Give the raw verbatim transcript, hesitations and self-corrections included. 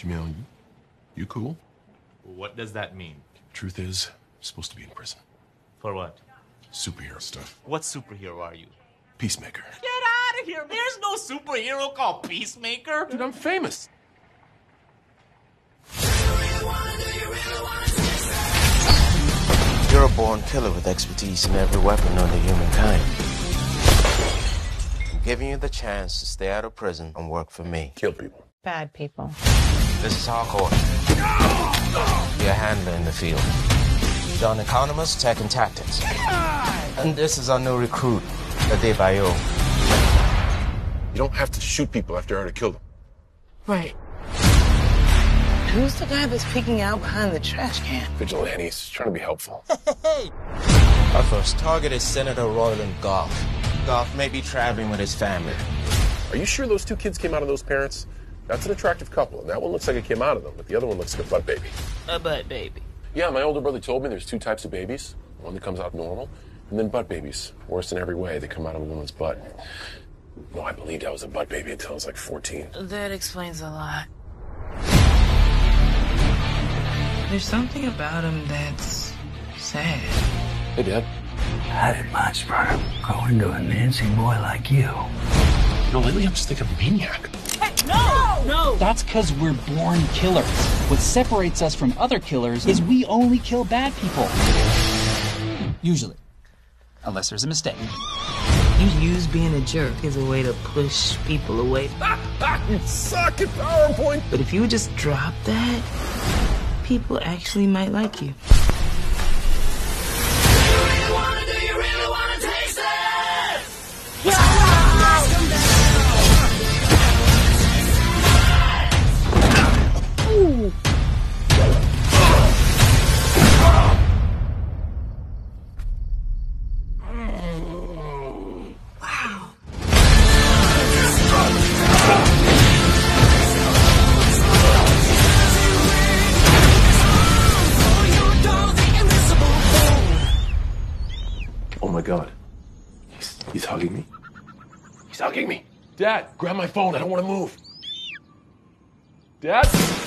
Jamil, you cool? What does that mean? Truth is, I'm supposed to be in prison. For what? Superhero stuff. What superhero are you? Peacemaker. Get out of here! There's no superhero called Peacemaker! Dude, I'm famous! You're a born killer with expertise in every weapon known to humankind. I'm giving you the chance to stay out of prison and work for me. Kill people. Bad people. This is Harcourt. No! You're a handler in the field. John Economus, Tech and Tactics. And this is our new recruit, Adebayo. You don't have to shoot people after I already killed them. Right. Who's the guy that's peeking out behind the trash can? Vigilantes, trying to be helpful. Hey! Our first target is Senator Royland Gough. Gough may be traveling with his family. Are you sure those two kids came out of those parents? That's an attractive couple, and that one looks like it came out of them, but the other one looks like a butt baby. A butt baby. Yeah, my older brother told me there's two types of babies. One that comes out normal, and then butt babies. Worse in every way, they come out of a woman's butt. No, I believed I was a butt baby until I was like fourteen. That explains a lot. There's something about him that's sad. Hey, Dad. How did my sperm go into a Nancy boy like you? No, lately I'm just thinking of maniac. Hey, no! No! That's because we're born killers. What separates us from other killers is we only kill bad people. Usually. Unless there's a mistake. You use being a jerk as a way to push people away. You suck at PowerPoint! But if you would just drop that, people actually might like you. God. He's, he's hugging me. He's hugging me. Dad, grab my phone. I don't want to move. Dad?